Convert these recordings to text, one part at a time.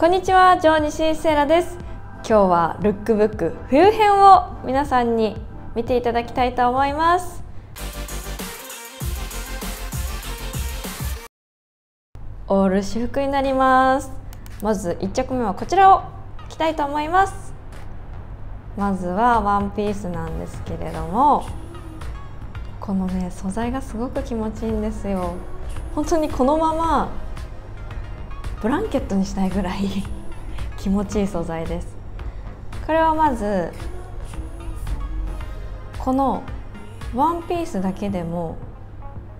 こんにちは、上西聖羅です。今日はルックブック冬編を皆さんに見ていただきたいと思います。オール私服になります。まず1着目はこちらを着たいと思います。まずはワンピースなんですけれども、このね素材がすごく気持ちいいんですよ。本当にこのままブランケットにしたいぐらい気持ちいい素材です。これはまずこのワンピースだけでも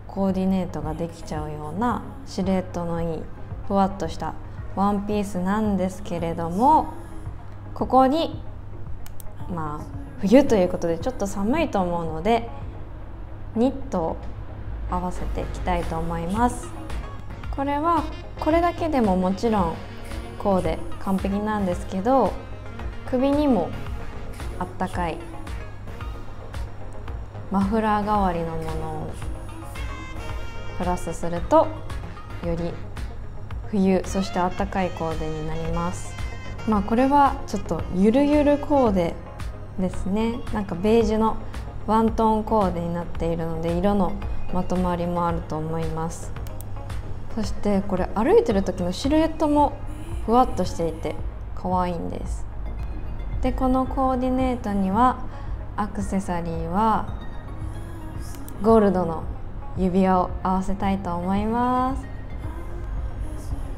コーディネートができちゃうようなシルエットのいいふわっとしたワンピースなんですけれども、ここにまあ冬ということでちょっと寒いと思うのでニットを合わせていきたいと思います。これはこれだけでももちろんこうで完璧なんですけど、首にもあったかいマフラー代わりのものをプラスするとより冬そしてあったかいコーデになります。まあこれはちょっとゆるゆるコーデですね。なんかベージュのワントーンコーデになっているので色のまとまりもあると思います。そしてこれ歩いてる時のシルエットもふわっとしていて可愛いんです。でこのコーディネートにはアクセサリーはゴールドの指輪を合わせたいと思います。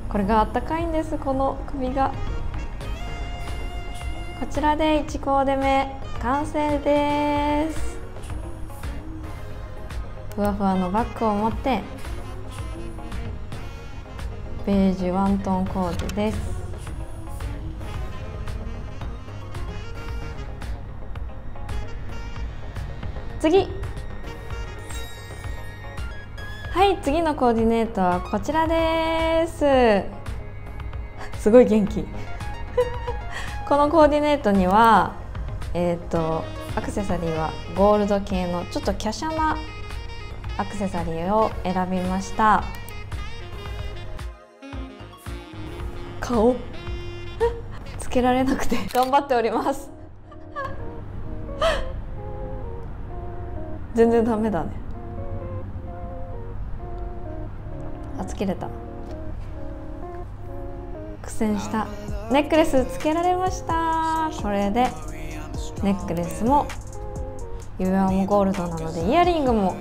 これがあったかいんです、この首が。こちらで1コーデ目完成です。ふわふわのバッグを持ってベージュワントーンコーデです。次、はい、次のコーディネートはこちらです。すごい元気このコーディネートにはアクセサリーはゴールド系のちょっと華奢なアクセサリーを選びました。顔つけられなくて頑張っております全然ダメだね。あ、つけれた。苦戦した。ネックレスつけられました。これでネックレスも指輪もゴールドなのでイヤリングも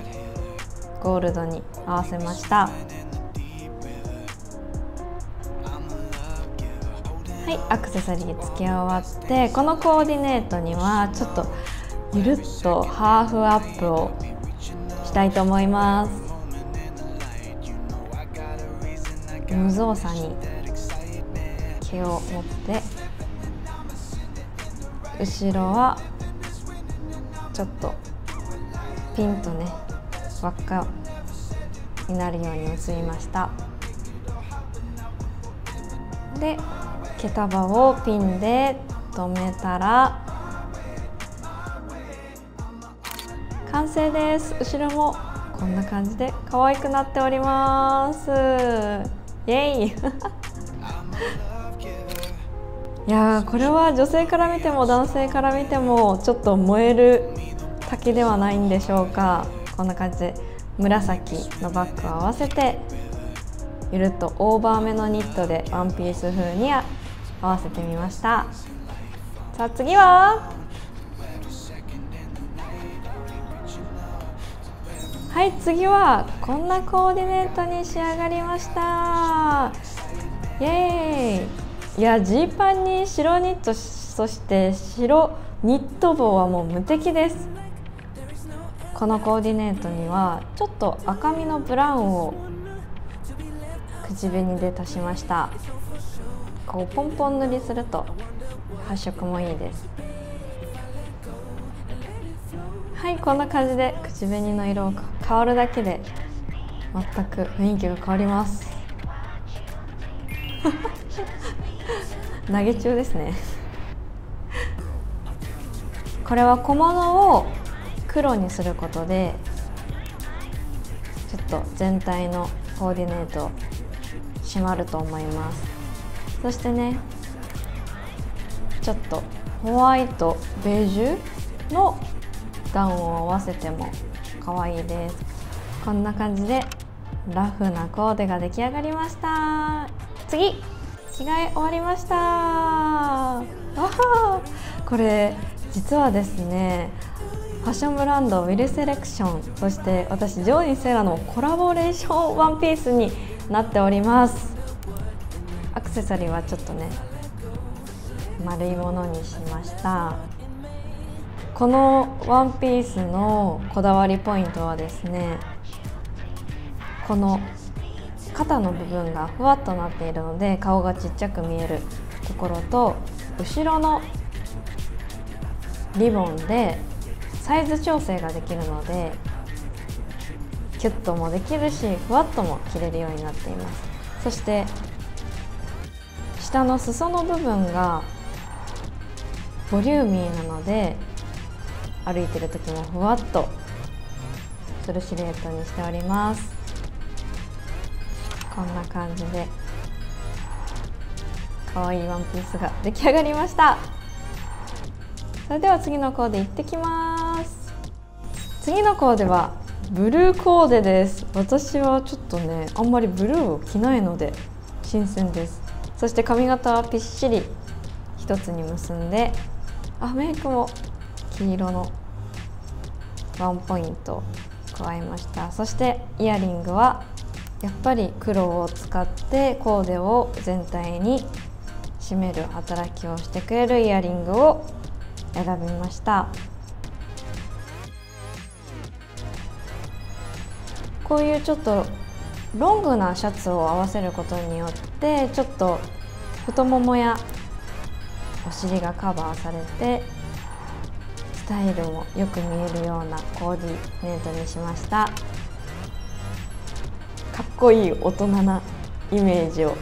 ゴールドに合わせました。はい、アクセサリーつけ終わって、このコーディネートにはちょっとゆるっとハーフアップをしたいと思います。無造作に毛を持って、後ろはちょっとピンとね輪っかになるように結びました。で毛束をピンで留めたら完成です。後ろもこんな感じで可愛くなっております。イエイいやー、これは女性から見ても男性から見てもちょっと燃える竹ではないんでしょうか。こんな感じで紫のバッグを合わせてゆるっとオーバーめのニットでワンピース風に合わせてみました。さあ次は、はい、次はこんなコーディネートに仕上がりました。イエーイ。いや、ジーパンに白ニット、そして白ニット帽はもう無敵です。このコーディネートにはちょっと赤みのブラウンを口紅で足しました。こうポンポン塗りすると発色もいいです。はい、こんな感じで口紅の色を変わるだけで全く雰囲気が変わります投げ中ですねこれは小物を黒にすることでちょっと全体のコーディネート締まると思います。そしてね、ちょっとホワイトベージュの段を合わせても可愛いです。こんな感じでラフなコーデが出来上がりました。次、着替え終わりました。わあ、これ実はですね、ファッションブランドウィルセレクション、そして私ジョーニ・セラのコラボレーションワンピースになっております。アクセサリーはちょっとね、丸いものにしました。このワンピースのこだわりポイントはですね、この肩の部分がふわっとなっているので顔がちっちゃく見えるところと、後ろのリボンでサイズ調整ができるので、キュッともできるしふわっとも着れるようになっています。そして下の裾の部分がボリューミーなので、歩いてる時もふわっとするシルエットにしております。こんな感じで可愛いワンピースが出来上がりました。それでは次のコーデ行ってきます。次のコーデはブルーコーデです。私はちょっとね、あんまりブルーを着ないので新鮮です。そして髪型はぴっしり一つに結んで、メイクも黄色のワンポイントを加えました。そしてイヤリングはやっぱり黒を使ってコーデを全体に締める働きをしてくれるイヤリングを選びました。こういうちょっとロングなシャツを合わせることによって、ちょっと太ももやお尻がカバーされてスタイルもよく見えるようなコーディネートにしました。かっこいい大人なイメージを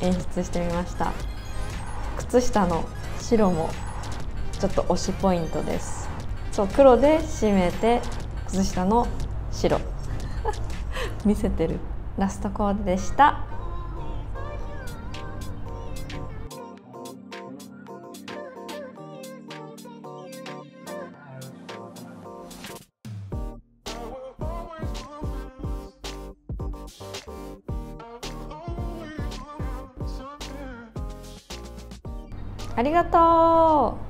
演出してみました。靴下の白もちょっと推しポイントです。そう、黒で締めて靴下の白見せてるラストコーデでした。ありがとう。